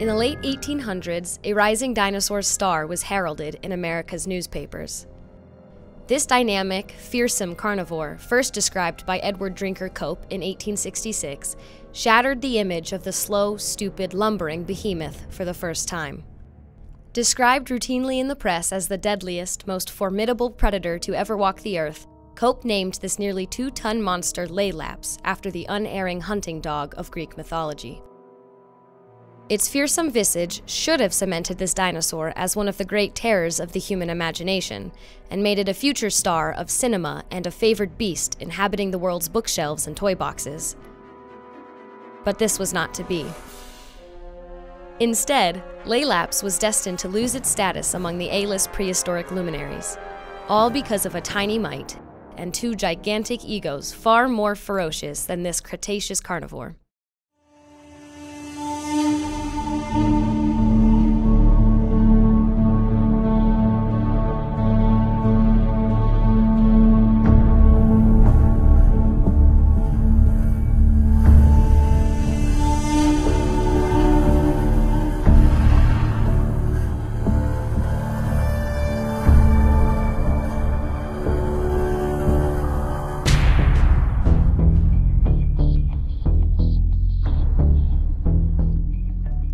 In the late 1800s, a rising dinosaur star was heralded in America's newspapers. This dynamic, fearsome carnivore, first described by Edward Drinker Cope in 1866, shattered the image of the slow, stupid, lumbering behemoth for the first time. Described routinely in the press as the deadliest, most formidable predator to ever walk the earth, Cope named this nearly 2-ton monster Laelaps after the unerring hunting dog of Greek mythology. Its fearsome visage should have cemented this dinosaur as one of the great terrors of the human imagination, and made it a future star of cinema and a favored beast inhabiting the world's bookshelves and toy boxes. But this was not to be. Instead, Laelaps was destined to lose its status among the A-list prehistoric luminaries, all because of a tiny mite and two gigantic egos far more ferocious than this Cretaceous carnivore.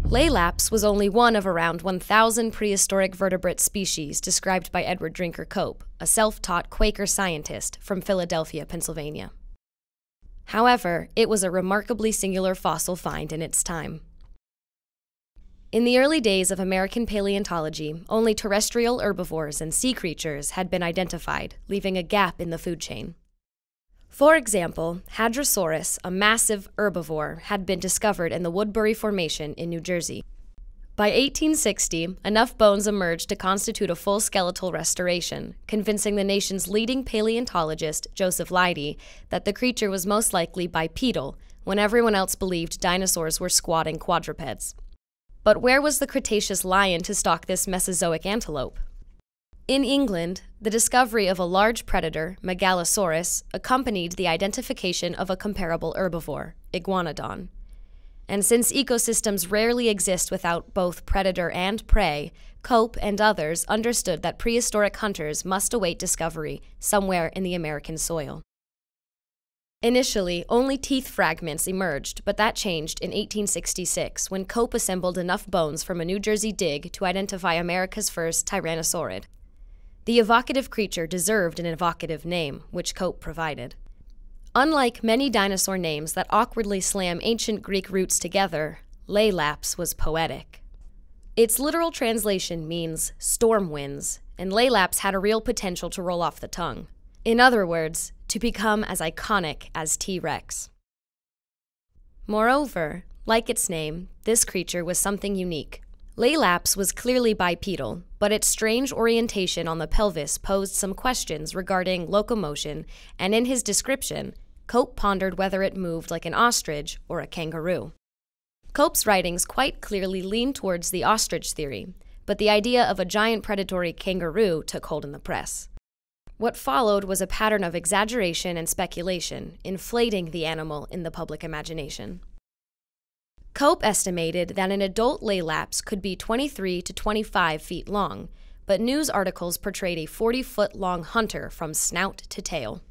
Laelaps was only one of around 1,000 prehistoric vertebrate species described by Edward Drinker Cope, a self-taught Quaker scientist from Philadelphia, Pennsylvania. However, it was a remarkably singular fossil find in its time. In the early days of American paleontology, only terrestrial herbivores and sea creatures had been identified, leaving a gap in the food chain. For example, Hadrosaurus, a massive herbivore, had been discovered in the Woodbury Formation in New Jersey. By 1860, enough bones emerged to constitute a full skeletal restoration, convincing the nation's leading paleontologist, Joseph Leidy, that the creature was most likely bipedal, when everyone else believed dinosaurs were squatting quadrupeds. But where was the Cretaceous lion to stalk this Mesozoic antelope? In England, the discovery of a large predator, Megalosaurus, accompanied the identification of a comparable herbivore, Iguanodon. And since ecosystems rarely exist without both predator and prey, Cope and others understood that prehistoric hunters must await discovery somewhere in the American soil. Initially, only teeth fragments emerged, but that changed in 1866 when Cope assembled enough bones from a New Jersey dig to identify America's first tyrannosaurid. The evocative creature deserved an evocative name, which Cope provided. Unlike many dinosaur names that awkwardly slam ancient Greek roots together, Laelaps was poetic. Its literal translation means storm winds, and Laelaps had a real potential to roll off the tongue. In other words, to become as iconic as T-rex. Moreover, like its name, this creature was something unique. Laelaps was clearly bipedal, but its strange orientation on the pelvis posed some questions regarding locomotion, and in his description, Cope pondered whether it moved like an ostrich or a kangaroo. Cope's writings quite clearly leaned towards the ostrich theory, but the idea of a giant predatory kangaroo took hold in the press. What followed was a pattern of exaggeration and speculation, inflating the animal in the public imagination. Cope estimated that an adult Laelaps could be 23 to 25 feet long, but news articles portrayed a 40-foot-long hunter from snout to tail.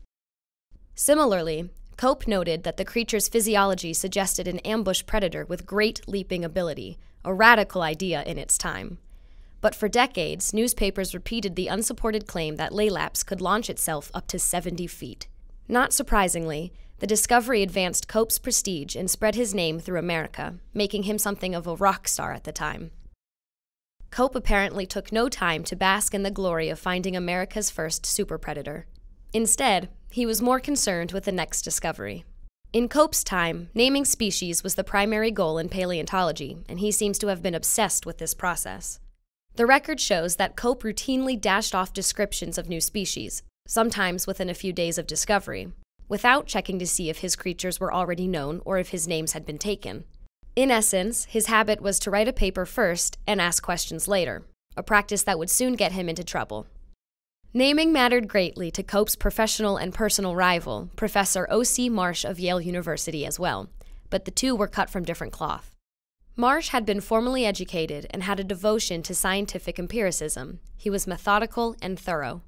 Similarly, Cope noted that the creature's physiology suggested an ambush predator with great leaping ability, a radical idea in its time. But for decades, newspapers repeated the unsupported claim that Laelaps could launch itself up to 70 feet. Not surprisingly, the discovery advanced Cope's prestige and spread his name through America, making him something of a rock star at the time. Cope apparently took no time to bask in the glory of finding America's first superpredator. Instead, he was more concerned with the next discovery. In Cope's time, naming species was the primary goal in paleontology, and he seems to have been obsessed with this process. The record shows that Cope routinely dashed off descriptions of new species, sometimes within a few days of discovery, without checking to see if his creatures were already known or if his names had been taken. In essence, his habit was to write a paper first and ask questions later, a practice that would soon get him into trouble. Naming mattered greatly to Cope's professional and personal rival, Professor O.C. Marsh of Yale University as well, but the two were cut from different cloth. Marsh had been formally educated and had a devotion to scientific empiricism. He was methodical and thorough.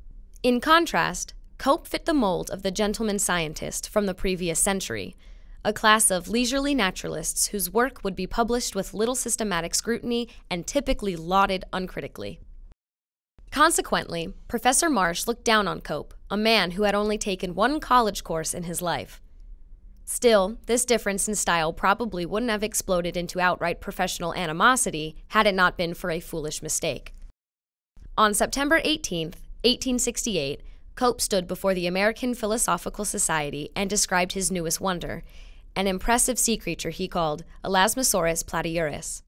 In contrast, Cope fit the mold of the gentleman scientist from the previous century, a class of leisurely naturalists whose work would be published with little systematic scrutiny and typically lauded uncritically. Consequently, Professor Marsh looked down on Cope, a man who had only taken one college course in his life. Still, this difference in style probably wouldn't have exploded into outright professional animosity had it not been for a foolish mistake. On September 18, 1868, Cope stood before the American Philosophical Society and described his newest wonder, an impressive sea creature he called Elasmosaurus platyurus.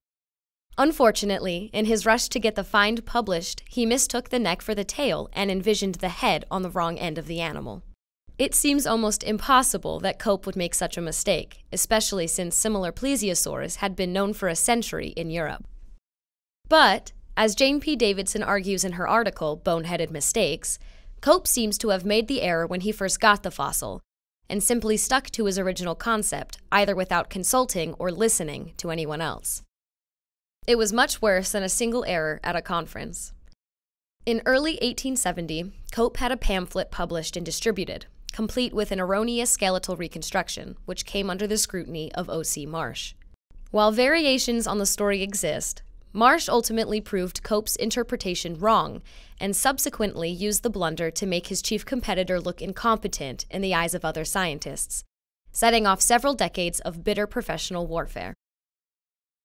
Unfortunately, in his rush to get the find published, he mistook the neck for the tail and envisioned the head on the wrong end of the animal. It seems almost impossible that Cope would make such a mistake, especially since similar plesiosaurs had been known for a century in Europe. But, as Jane P. Davidson argues in her article, Boneheaded Mistakes, Cope seems to have made the error when he first got the fossil, and simply stuck to his original concept, either without consulting or listening to anyone else. It was much worse than a single error at a conference. In early 1870, Cope had a pamphlet published and distributed, complete with an erroneous skeletal reconstruction, which came under the scrutiny of O.C. Marsh. While variations on the story exist, Marsh ultimately proved Cope's interpretation wrong and subsequently used the blunder to make his chief competitor look incompetent in the eyes of other scientists, setting off several decades of bitter professional warfare.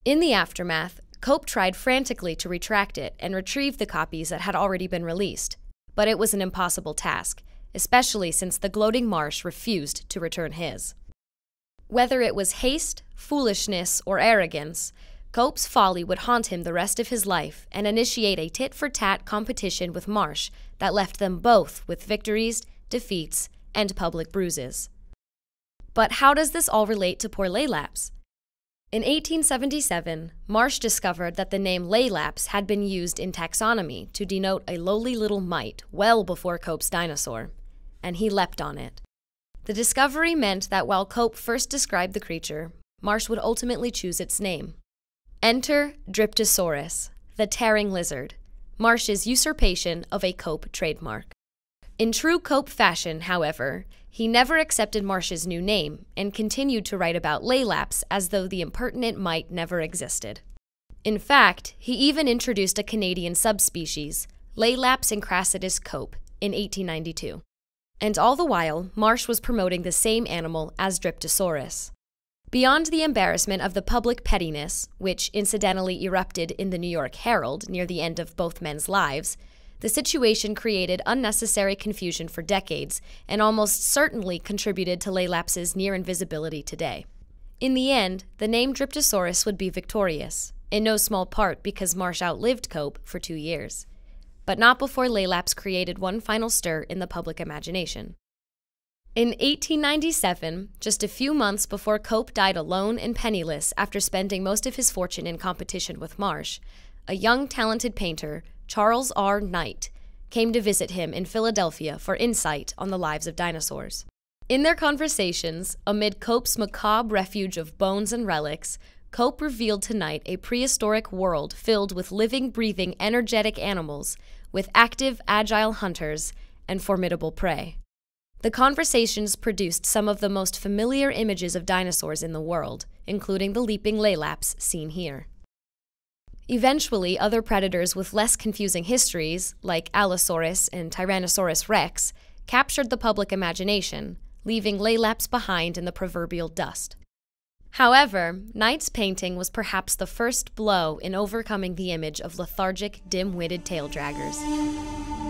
In the aftermath, Cope tried frantically to retract it and retrieve the copies that had already been released, but it was an impossible task, especially since the gloating Marsh refused to return his. Whether it was haste, foolishness, or arrogance, Cope's folly would haunt him the rest of his life and initiate a tit-for-tat competition with Marsh that left them both with victories, defeats, and public bruises. But how does this all relate to poor Laelaps? In 1877, Marsh discovered that the name Laelaps had been used in taxonomy to denote a lowly little mite well before Cope's dinosaur, and he leapt on it. The discovery meant that while Cope first described the creature, Marsh would ultimately choose its name. Enter Dryptosaurus, the tearing lizard, Marsh's usurpation of a Cope trademark. In true Cope fashion, however, he never accepted Marsh's new name and continued to write about Laelaps as though the impertinent mite never existed. In fact, he even introduced a Canadian subspecies, Laelaps encracidus cope, in 1892. And all the while, Marsh was promoting the same animal as Dryptosaurus. Beyond the embarrassment of the public pettiness, which incidentally erupted in the New York Herald near the end of both men's lives, the situation created unnecessary confusion for decades and almost certainly contributed to Laelaps's near invisibility today. In the end, the name Dryptosaurus would be victorious, in no small part because Marsh outlived Cope for 2 years, but not before Laelaps created one final stir in the public imagination. In 1897, just a few months before Cope died alone and penniless after spending most of his fortune in competition with Marsh, a young talented painter, Charles R. Knight, came to visit him in Philadelphia for insight on the lives of dinosaurs. In their conversations, amid Cope's macabre refuge of bones and relics, Cope revealed to Knight a prehistoric world filled with living, breathing, energetic animals, with active, agile hunters and formidable prey. The conversations produced some of the most familiar images of dinosaurs in the world, including the leaping Laelaps seen here. Eventually, other predators with less confusing histories, like Allosaurus and Tyrannosaurus rex, captured the public imagination, leaving Laelaps behind in the proverbial dust. However, Knight's painting was perhaps the first blow in overcoming the image of lethargic, dim-witted tail draggers.